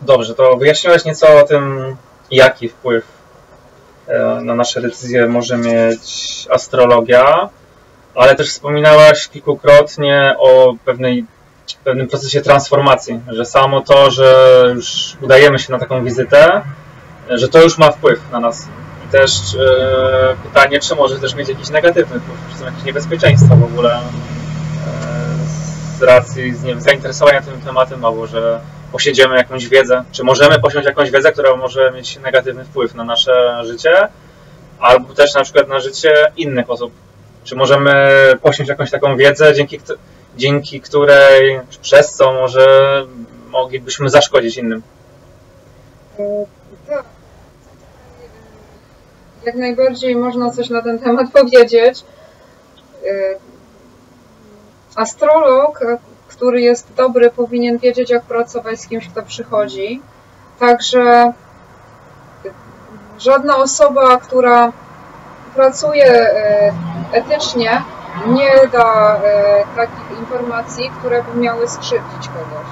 Dobrze, to wyjaśniłeś nieco o tym, jaki wpływ na nasze decyzje może mieć astrologia, ale też wspominałaś kilkukrotnie o pewnym procesie transformacji, że samo to, że już udajemy się na taką wizytę, że to już ma wpływ na nas. I też pytanie, czy może też mieć jakiś negatywny wpływ, czy są jakieś niebezpieczeństwa w ogóle z racji zainteresowania tym tematem, albo że posiedziemy jakąś wiedzę, czy możemy posiąść jakąś wiedzę, która może mieć negatywny wpływ na nasze życie, albo też na przykład na życie innych osób. Czy możemy posiąść jakąś taką wiedzę, dzięki której, przez co może moglibyśmy zaszkodzić innym? Tak. Jak najbardziej można coś na ten temat powiedzieć. Astrolog, który jest dobry, powinien wiedzieć, jak pracować z kimś, kto przychodzi. Także żadna osoba, która pracuje etycznie, nie da takich informacji, które by miały skrzywdzić kogoś.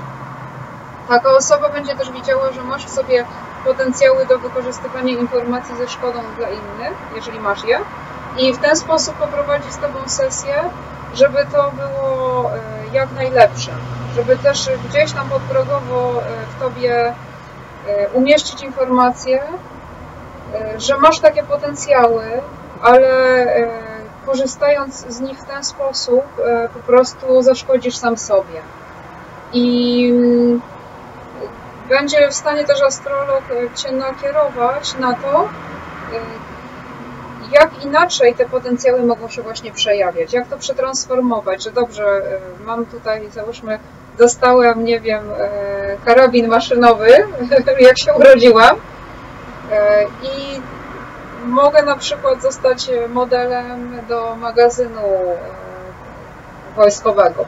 Taka osoba będzie też widziała, że masz w sobie potencjały do wykorzystywania informacji ze szkodą dla innych, jeżeli masz je, i w ten sposób poprowadzi z tobą sesję, żeby to było jak najlepsze, żeby też gdzieś tam podprogowo w tobie umieścić informację, że masz takie potencjały, ale korzystając z nich w ten sposób po prostu zaszkodzisz sam sobie. I będzie w stanie też astrolog cię nakierować na to, jak inaczej te potencjały mogą się właśnie przejawiać, jak to przetransformować, że dobrze, mam tutaj, załóżmy, dostałem, nie wiem, karabin maszynowy, jak się urodziłam, i mogę na przykład zostać modelem do magazynu wojskowego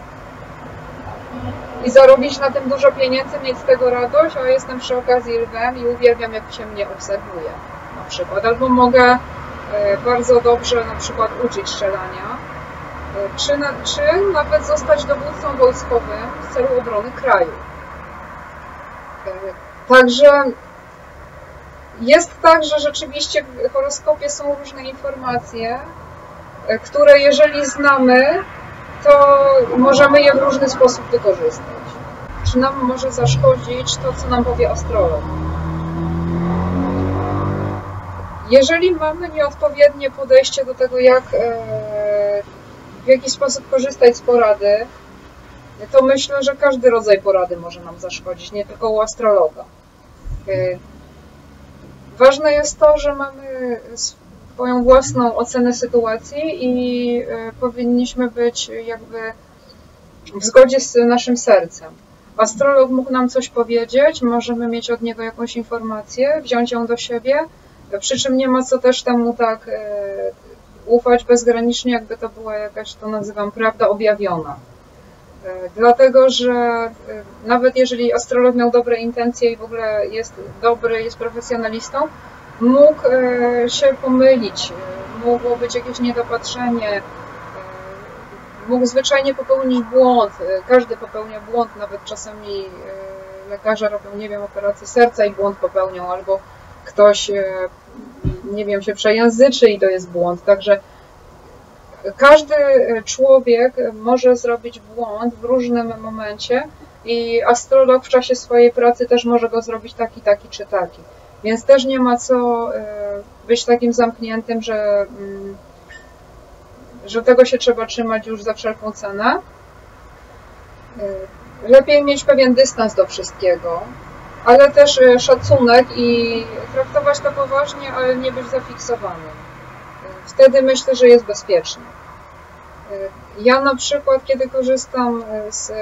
i zarobić na tym dużo pieniędzy, mieć z tego radość, a jestem przy okazji lwem i uwielbiam, jak się mnie obserwuje, na przykład. Albo mogę bardzo dobrze na przykład uczyć strzelania, czy nawet zostać dowódcą wojskowym w celu obrony kraju. Także jest tak, że rzeczywiście w horoskopie są różne informacje, które jeżeli znamy, to możemy je w różny sposób wykorzystać. Czy nam może zaszkodzić to, co nam powie astrolog? Jeżeli mamy nieodpowiednie podejście do tego, w jaki sposób korzystać z porady, to myślę, że każdy rodzaj porady może nam zaszkodzić, nie tylko u astrologa. Ważne jest to, że mamy swoją własną ocenę sytuacji i powinniśmy być jakby w zgodzie z naszym sercem. Astrolog mógł nam coś powiedzieć, możemy mieć od niego jakąś informację, wziąć ją do siebie, przy czym nie ma co też temu tak ufać bezgranicznie, jakby to była jakaś, to nazywam, prawda objawiona. Dlatego, że nawet jeżeli astrolog miał dobre intencje i w ogóle jest dobry, jest profesjonalistą, mógł się pomylić, mogło być jakieś niedopatrzenie, mógł zwyczajnie popełnić błąd. Każdy popełnia błąd, nawet czasami lekarze robią, nie wiem, operację serca i błąd popełnią, albo ktoś, nie wiem, się przejęzyczy i to jest błąd. Także każdy człowiek może zrobić błąd w różnym momencie i astrolog w czasie swojej pracy też może go zrobić taki, taki czy taki. Więc też nie ma co być takim zamkniętym, że tego się trzeba trzymać już za wszelką cenę. Lepiej mieć pewien dystans do wszystkiego, ale też szacunek i traktować to poważnie, ale nie być zafiksowanym. Wtedy myślę, że jest bezpiecznie. Ja na przykład, kiedy korzystam z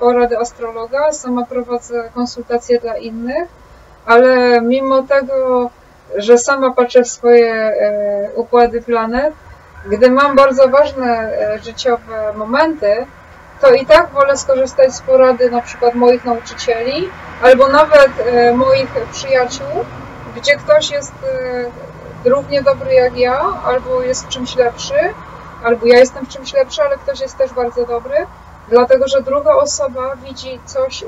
porady astrologa, sama prowadzę konsultacje dla innych, ale mimo tego, że sama patrzę w swoje układy planet, gdy mam bardzo ważne życiowe momenty, to i tak wolę skorzystać z porady na przykład moich nauczycieli, albo nawet moich przyjaciół, gdzie ktoś jest równie dobry jak ja, albo jest w czymś lepszy, albo ja jestem w czymś lepszy, ale ktoś jest też bardzo dobry, Dlatego, że druga osoba widzi coś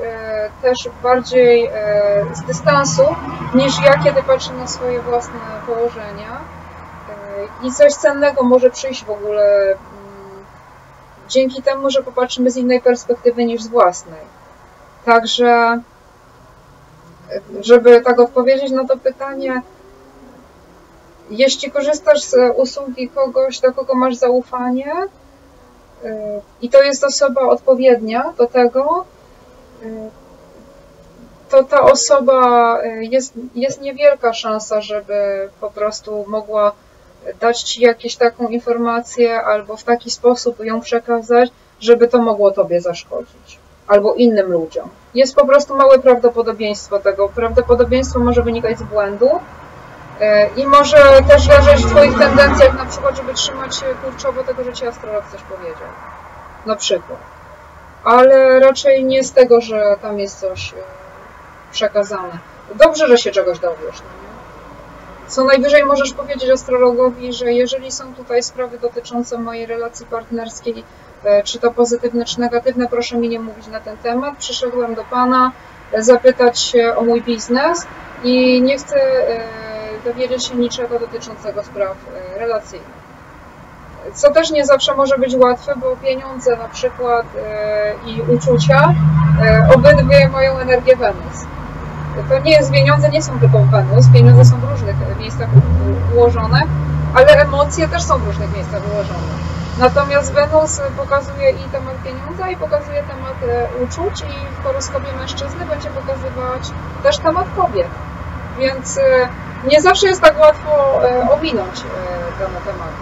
też bardziej z dystansu, niż ja, kiedy patrzę na swoje własne położenia. I coś cennego może przyjść w ogóle dzięki temu, że popatrzymy z innej perspektywy niż z własnej. Także, żeby tak odpowiedzieć na to pytanie, jeśli korzystasz z usługi kogoś, do kogo masz zaufanie, i to jest osoba odpowiednia do tego, to ta osoba jest niewielka szansa, żeby po prostu mogła dać ci jakąś taką informację albo w taki sposób ją przekazać, żeby to mogło tobie zaszkodzić albo innym ludziom. Jest po prostu małe prawdopodobieństwo tego. Prawdopodobieństwo może wynikać z błędu i może też leżeć w twoich tendencjach, na przykład, żeby trzymać się kurczowo tego, że ci astrolog coś powiedział. Na przykład. Ale raczej nie z tego, że tam jest coś przekazane. Dobrze, że się czegoś dowiesz. Co najwyżej możesz powiedzieć astrologowi, że jeżeli są tutaj sprawy dotyczące mojej relacji partnerskiej, czy to pozytywne, czy negatywne, proszę mi nie mówić na ten temat. Przyszedłem do Pana zapytać się o mój biznes i nie chcę dowiedzieć się niczego dotyczącego spraw relacyjnych. Co też nie zawsze może być łatwe, bo pieniądze na przykład i uczucia obydwie mają energię Wenus. To nie jest, pieniądze nie są tylko w Wenus, pieniądze są w różnych miejscach ułożone, ale emocje też są w różnych miejscach ułożone. Natomiast Wenus pokazuje i temat pieniądza, i pokazuje temat uczuć, i w horoskopie mężczyzny będzie pokazywać też temat kobiet. Więc nie zawsze jest tak łatwo owinąć dane tematy.